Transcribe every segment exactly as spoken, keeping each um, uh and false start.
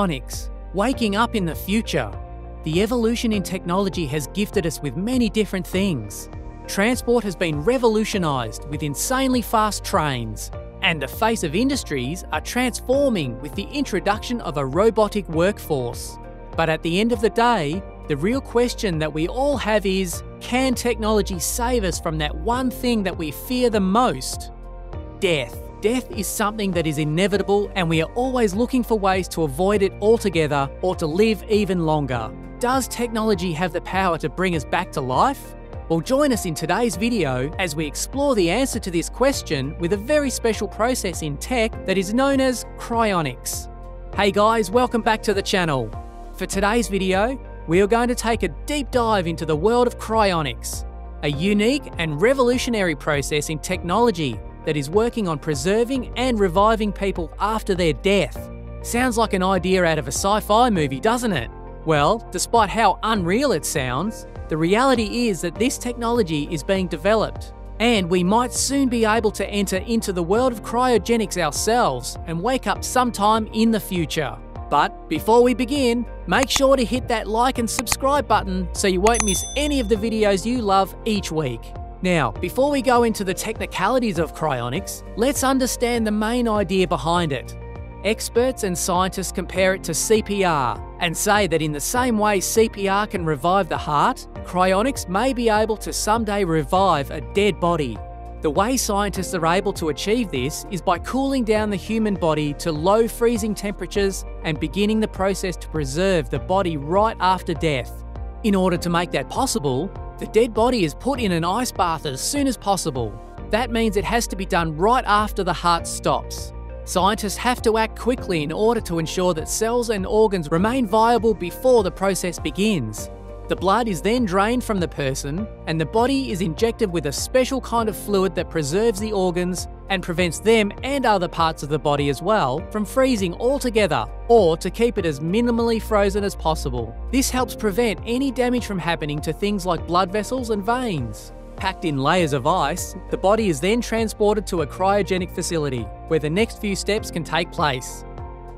Cryonics, waking up in the future. The evolution in technology has gifted us with many different things. Transport has been revolutionized with insanely fast trains, and the face of industries are transforming with the introduction of a robotic workforce. But at the end of the day, the real question that we all have is, can technology save us from that one thing that we fear the most? Death. Death is something that is inevitable, and we are always looking for ways to avoid it altogether or to live even longer. Does technology have the power to bring us back to life? Well, join us in today's video as we explore the answer to this question with a very special process in tech that is known as cryonics. Hey guys, welcome back to the channel. For today's video, we are going to take a deep dive into the world of cryonics, a unique and revolutionary process in technology that is working on preserving and reviving people after their death. Sounds like an idea out of a sci-fi movie, doesn't it? Well, despite how unreal it sounds, the reality is that this technology is being developed, and we might soon be able to enter into the world of cryogenics ourselves and wake up sometime in the future. But before we begin, make sure to hit that like and subscribe button so you won't miss any of the videos you love each week. Now, before we go into the technicalities of cryonics, let's understand the main idea behind it. Experts and scientists compare it to C P R and say that in the same way C P R can revive the heart, cryonics may be able to someday revive a dead body. The way scientists are able to achieve this is by cooling down the human body to low freezing temperatures and beginning the process to preserve the body right after death. In order to make that possible, the dead body is put in an ice bath as soon as possible. That means it has to be done right after the heart stops. Scientists have to act quickly in order to ensure that cells and organs remain viable before the process begins. The blood is then drained from the person, and the body is injected with a special kind of fluid that preserves the organs and prevents them and other parts of the body as well from freezing altogether, or to keep it as minimally frozen as possible. This helps prevent any damage from happening to things like blood vessels and veins. Packed in layers of ice, the body is then transported to a cryogenic facility, where the next few steps can take place.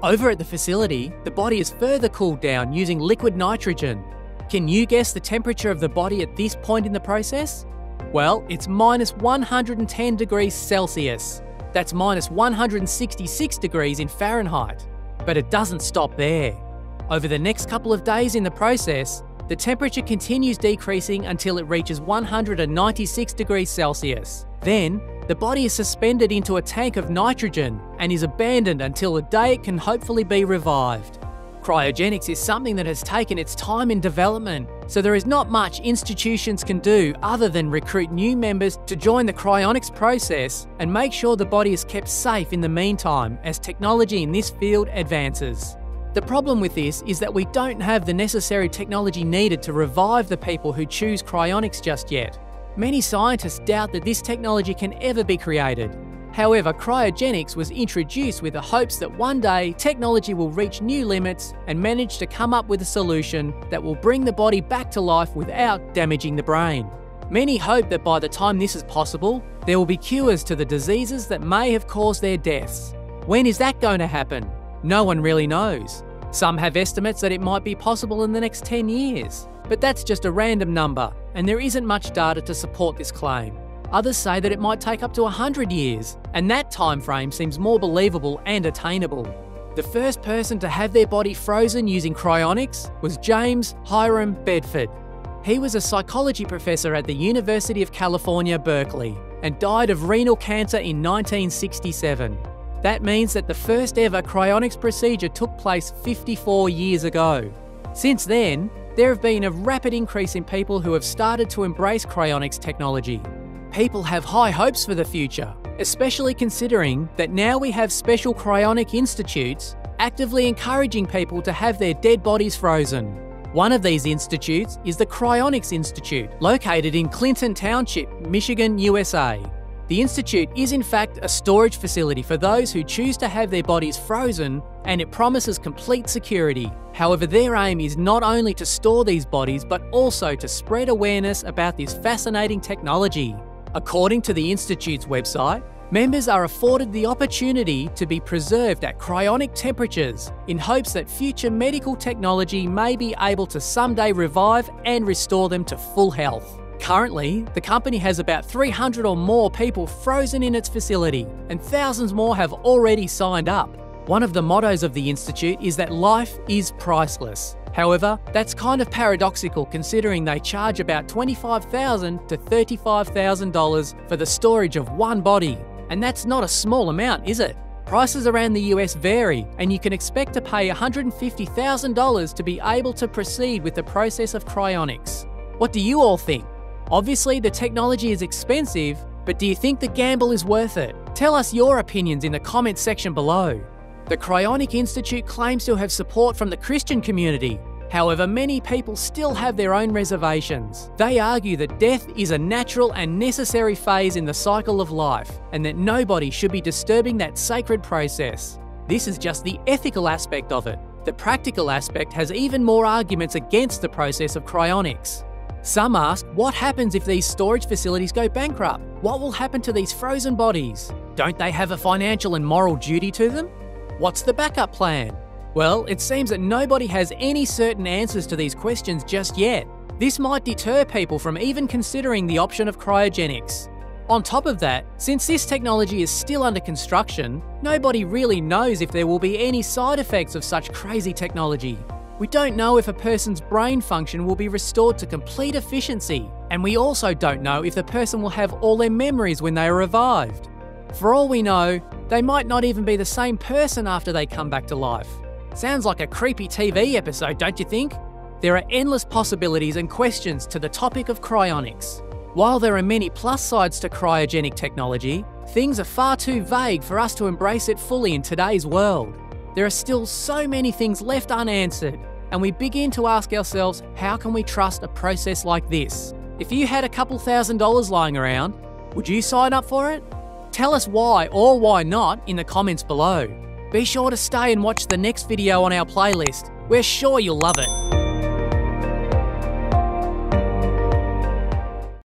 Over at the facility, the body is further cooled down using liquid nitrogen. Can you guess the temperature of the body at this point in the process? Well, it's minus one hundred ten degrees Celsius. That's minus one hundred sixty-six degrees in Fahrenheit. But it doesn't stop there. Over the next couple of days in the process, the temperature continues decreasing until it reaches one hundred ninety-six degrees Celsius. Then, the body is suspended into a tank of nitrogen and is abandoned until the day it can hopefully be revived. Cryogenics is something that has taken its time in development, so there is not much institutions can do other than recruit new members to join the cryonics process and make sure the body is kept safe in the meantime as technology in this field advances. The problem with this is that we don't have the necessary technology needed to revive the people who choose cryonics just yet. Many scientists doubt that this technology can ever be created. However, cryogenics was introduced with the hopes that one day technology will reach new limits and manage to come up with a solution that will bring the body back to life without damaging the brain. Many hope that by the time this is possible, there will be cures to the diseases that may have caused their deaths. When is that going to happen? No one really knows. Some have estimates that it might be possible in the next ten years, but that's just a random number, and there isn't much data to support this claim. Others say that it might take up to one hundred years, and that time frame seems more believable and attainable. The first person to have their body frozen using cryonics was James Hiram Bedford. He was a psychology professor at the University of California, Berkeley, and died of renal cancer in nineteen sixty-seven. That means that the first ever cryonics procedure took place fifty-four years ago. Since then, there have been a rapid increase in people who have started to embrace cryonics technology. People have high hopes for the future, especially considering that now we have special cryonic institutes actively encouraging people to have their dead bodies frozen. One of these institutes is the Cryonics Institute, located in Clinton Township, Michigan, U S A. The institute is in fact a storage facility for those who choose to have their bodies frozen, and it promises complete security. However, their aim is not only to store these bodies, but also to spread awareness about this fascinating technology. According to the Institute's website, Members are afforded the opportunity to be preserved at cryonic temperatures in hopes that future medical technology may be able to someday revive and restore them to full health. Currently, the company has about three hundred or more people frozen in its facility, and thousands more have already signed up. One of the mottos of the Institute is that life is priceless. However, that's kind of paradoxical considering they charge about twenty-five thousand dollars to thirty-five thousand dollars for the storage of one body. And that's not a small amount, is it? Prices around the U S vary, and you can expect to pay one hundred fifty thousand dollars to be able to proceed with the process of cryonics. What do you all think? Obviously, the technology is expensive, but do you think the gamble is worth it? Tell us your opinions in the comments section below. The Cryonics Institute claims to have support from the Christian community. However, many people still have their own reservations. They argue that death is a natural and necessary phase in the cycle of life, and that nobody should be disturbing that sacred process. This is just the ethical aspect of it. The practical aspect has even more arguments against the process of cryonics. Some ask, what happens if these storage facilities go bankrupt? What will happen to these frozen bodies? Don't they have a financial and moral duty to them? What's the backup plan? Well, it seems that nobody has any certain answers to these questions just yet. This might deter people from even considering the option of cryogenics. On top of that, since this technology is still under construction, nobody really knows if there will be any side effects of such crazy technology. We don't know if a person's brain function will be restored to complete efficiency, and we also don't know if the person will have all their memories when they are revived. For all we know, they might not even be the same person after they come back to life. Sounds like a creepy T V episode, don't you think? There are endless possibilities and questions to the topic of cryonics. While there are many plus sides to cryogenic technology, things are far too vague for us to embrace it fully in today's world. There are still so many things left unanswered, and we begin to ask ourselves, how can we trust a process like this? If you had a couple thousand dollars lying around, would you sign up for it? Tell us why or why not in the comments below. Be sure to stay and watch the next video on our playlist. We're sure you'll love it.